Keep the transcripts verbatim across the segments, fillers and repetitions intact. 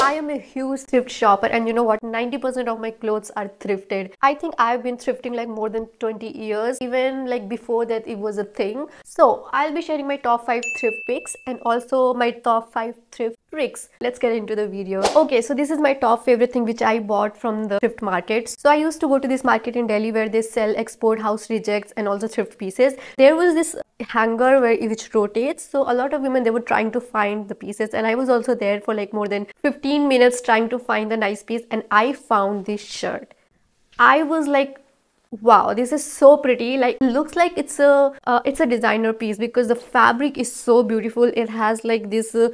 I am a huge thrift shopper, and you know what, ninety percent of my clothes are thrifted. I think I've been thrifting like more than twenty years, even like before that it was a thing. So I'll be sharing my top five thrift picks and also my top five thrift tricks. Let's get into the video. Okay, so this is my top favorite thing which I bought from the thrift market. So I used to go to this market in Delhi where they sell export, house rejects and also thrift pieces. There was this hanger where which rotates, so a lot of women, they were trying to find the pieces, and I was also there for like more than fifteen minutes trying to find the nice piece, and I found this shirt. I was like, wow, this is so pretty. Like, looks like it's a uh, it's a designer piece because the fabric is so beautiful. It has like this uh,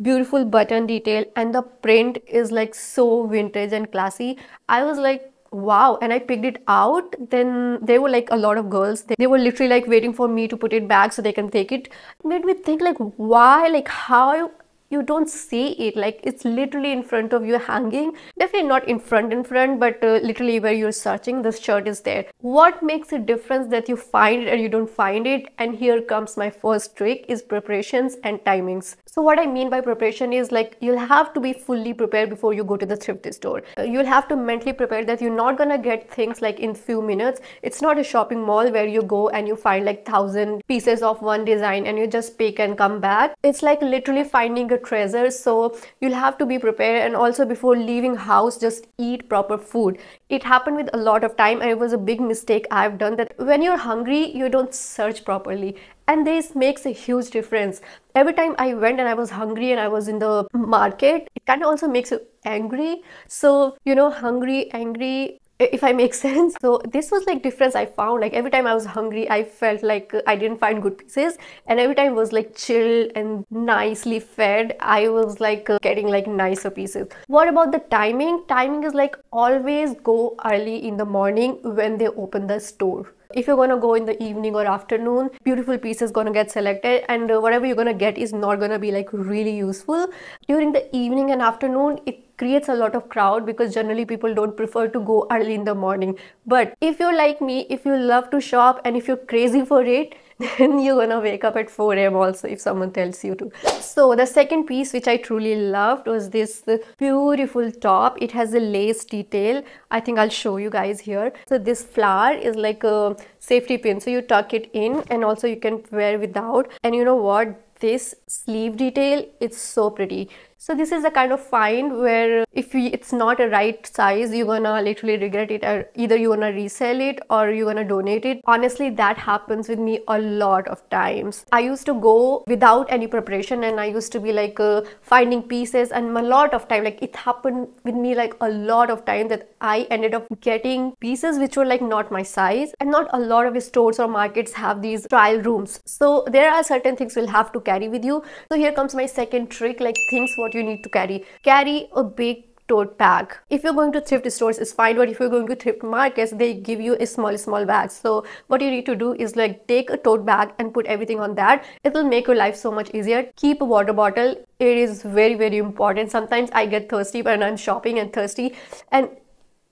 beautiful button detail, and the print is like so vintage and classy. I was like, wow. And I picked it out. Then there were like a lot of girls, they, they were literally like waiting for me to put it back so they can take it. It made me think like, why, like how you don't see it, like it's literally in front of you hanging. Definitely not in front in front, but uh, literally where you're searching, this shirt is there. What makes a difference that you find it and you don't find it? And here comes my first trick, is preparations and timings. So what I mean by preparation is like, you'll have to be fully prepared before you go to the thrift store. Uh, you'll have to mentally prepare that you're not gonna get things like in few minutes. It's not a shopping mall where you go and you find like thousand pieces of one design and you just pick and come back. It's like literally finding a treasure. So you'll have to be prepared, and also before leaving house, just eat proper food. It happened with a lot of time, and it was a big mistake I've done, that when you're hungry you don't search properly, and this makes a huge difference. Every time I went and I was hungry and I was in the market, it kind of also makes you angry. So you know, hungry, angry, if I make sense. So this was like difference I found. Like every time I was hungry, I felt like I didn't find good pieces, and every time I was like chill and nicely fed, I was like uh, getting like nicer pieces. What about the timing? Timing is like, always go early in the morning when they open the store. If you're gonna go in the evening or afternoon, beautiful pieces gonna get selected, and uh, whatever you're gonna get is not gonna be like really useful. During the evening and afternoon, it creates a lot of crowd because generally people don't prefer to go early in the morning. But if you're like me, if you love to shop and if you're crazy for it, then you're gonna wake up at four A M also if someone tells you to. So the second piece which I truly loved was this beautiful top. It has a lace detail. I think I'll show you guys here. So this flower is like a safety pin, so you tuck it in, and also you can wear without. And you know what, this sleeve detail, it's so pretty. So this is the kind of find where if we, it's not a right size, you're gonna literally regret it, or either you're gonna resell it or you're gonna donate it. Honestly, that happens with me a lot of times. I used to go without any preparation, and I used to be like uh, finding pieces, and a lot of time, like it happened with me like a lot of time, that I ended up getting pieces which were like not my size. And not a lot of stores or markets have these trial rooms, so there are certain things you'll have to carry with you. So here comes my second trick, like things what you need to carry. Carry a big tote bag. If you're going to thrift stores, it's fine, but if you're going to thrift markets, they give you a small small bag. So what you need to do is like take a tote bag and put everything on that. It will make your life so much easier. Keep a water bottle. It is very very important. Sometimes I get thirsty when I'm shopping and thirsty, and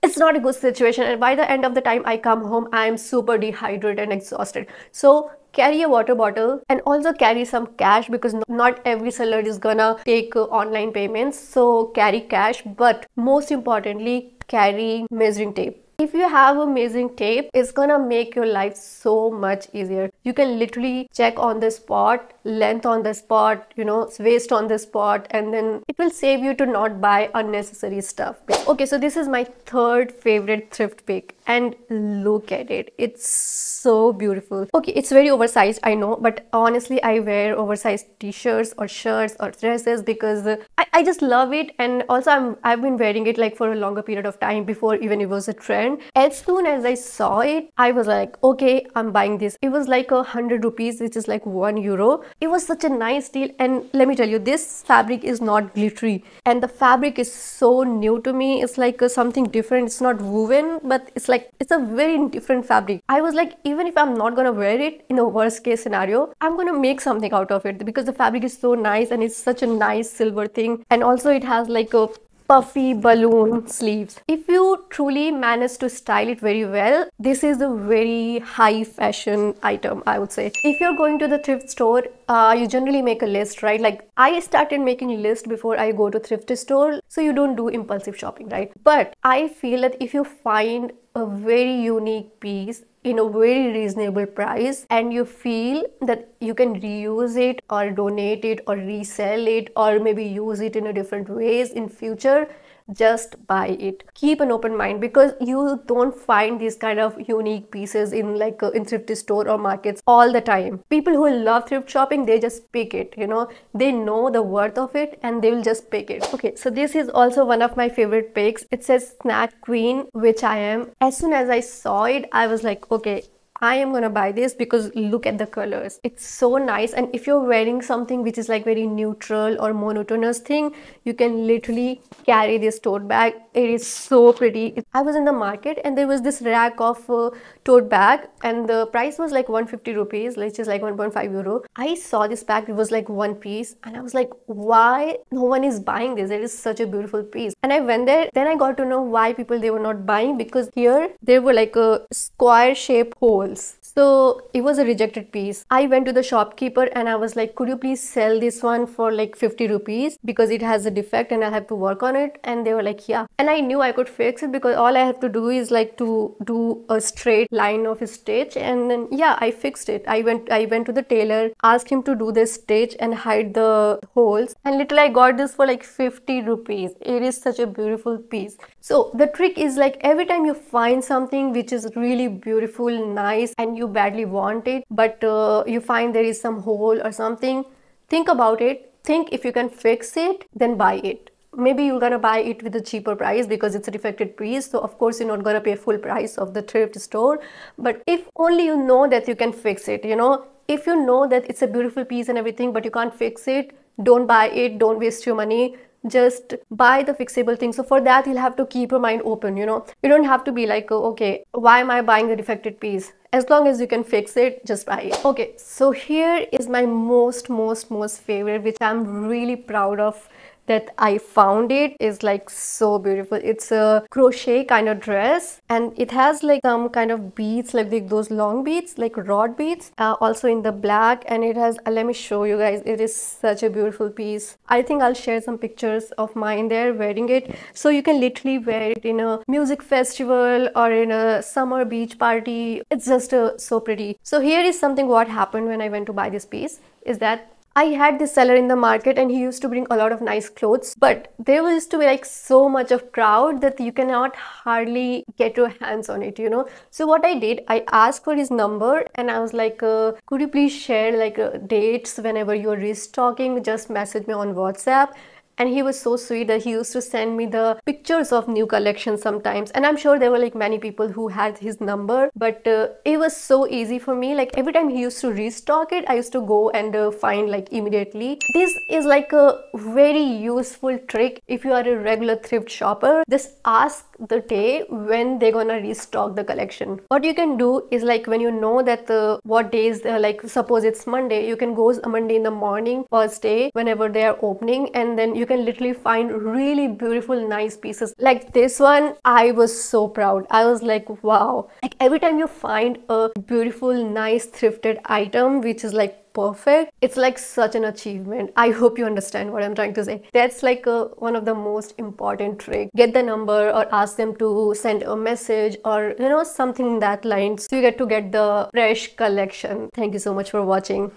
it's not a good situation, and by the end of the time I come home, I am super dehydrated and exhausted. So carry a water bottle, and also carry some cash, because not every seller is gonna take uh, online payments. So carry cash, but most importantly, carry measuring tape. If you have a measuring tape, it's gonna make your life so much easier. You can literally check on the spot, length on the spot, you know, waist on the spot, and then it will save you to not buy unnecessary stuff. Okay, so this is my third favorite thrift pick, and look at it, it's so beautiful. Okay, it's very oversized, I know, but honestly I wear oversized t-shirts or shirts or dresses because I, I just love it, and also I'm, I've been wearing it like for a longer period of time before even it was a trend. As soon as I saw it, I was like, okay, I'm buying this. It was like a hundred rupees, which is like one euro. It was such a nice deal, and let me tell you, this fabric is not glittery, and the fabric is so new to me. It's like a, something different. It's not woven, but it's like it's a very different fabric. I was like, even if I'm not gonna wear it in a worst case scenario, I'm gonna make something out of it because the fabric is so nice, and it's such a nice silver thing, and also it has like a puffy balloon sleeves. If you truly manage to style it very well, this is a very high fashion item, I would say. If you're going to the thrift store, uh, you generally make a list, right? Like, I started making a list before I go to thrift store, so you don't do impulsive shopping, right? But I feel that if you find a very unique piece in a very reasonable price and you feel that you can reuse it or donate it or resell it or maybe use it in a different ways in future, just buy it. Keep an open mind, because you don't find these kind of unique pieces in like uh, in thrift store or markets all the time. People who love thrift shopping, they just pick it, you know, they know the worth of it and they will just pick it. Okay, so this is also one of my favorite picks. It says Snack Queen, which I am. As soon as I saw it, I was like, okay, I am gonna buy this, because look at the colors, it's so nice. And if you're wearing something which is like very neutral or monotonous thing, you can literally carry this tote bag. It is so pretty. I was in the market and there was this rack of uh, tote bag and the price was like one hundred fifty rupees, which is like one point five euro. I saw this bag, it was like one piece, and I was like, why no one is buying this? It is such a beautiful piece. And I went there, then I got to know why people they were not buying, because here there were like a square shaped hole. So it was a rejected piece. I went to the shopkeeper and I was like, could you please sell this one for like fifty rupees, because it has a defect and I have to work on it. And they were like, yeah. And I knew I could fix it, because all I have to do is like to do a straight line of a stitch. And then yeah, I fixed it. I went I went to the tailor, asked him to do this stitch and hide the holes, and literally I got this for like fifty rupees. It is such a beautiful piece. So the trick is, like, every time you find something which is really beautiful, nice, and you badly want it, but uh, you find there is some hole or something, think about it. Think if you can fix it, then buy it. Maybe you're gonna buy it with a cheaper price because it's a defective piece, so of course you're not gonna pay full price of the thrift store. But if only you know that you can fix it, you know, if you know that it's a beautiful piece and everything but you can't fix it, don't buy it. Don't waste your money, just buy the fixable thing. So for that you'll have to keep your mind open, you know. You don't have to be like, oh, okay, why am I buying a defective piece? As long as you can fix it, just buy it. Okay, so here is my most most most favorite, which I'm really proud of that I found. It is like so beautiful. It's a crochet kind of dress and it has like some kind of beads, like, like those long beads, like rod beads, uh, also in the black. And it has, uh, let me show you guys, it is such a beautiful piece. I think I'll share some pictures of mine there wearing it. So you can literally wear it in a music festival or in a summer beach party. It's just uh, so pretty. So here is something what happened when I went to buy this piece, is that I had this seller in the market and he used to bring a lot of nice clothes, but there used to be like so much of crowd that you cannot hardly get your hands on it, you know. So what I did, I asked for his number and I was like, uh, could you please share like uh, dates whenever you're restocking, just message me on WhatsApp. And he was so sweet that he used to send me the pictures of new collections sometimes. And I'm sure there were like many people who had his number, but uh, it was so easy for me. Like every time he used to restock it, I used to go and uh, find like immediately. This is like a very useful trick. If you are a regular thrift shopper, just ask the day when they're gonna restock the collection. What you can do is, like, when you know that the what days they're like, suppose it's Monday, you can go a Monday in the morning, first day, whenever they are opening, and then you You can literally find really beautiful nice pieces like this one. I was so proud. I was like, wow, like every time you find a beautiful nice thrifted item which is like perfect, it's like such an achievement. I hope you understand what I'm trying to say. That's like a, one of the most important trick. Get the number or ask them to send a message or, you know, something in that line, so you get to get the fresh collection. Thank you so much for watching.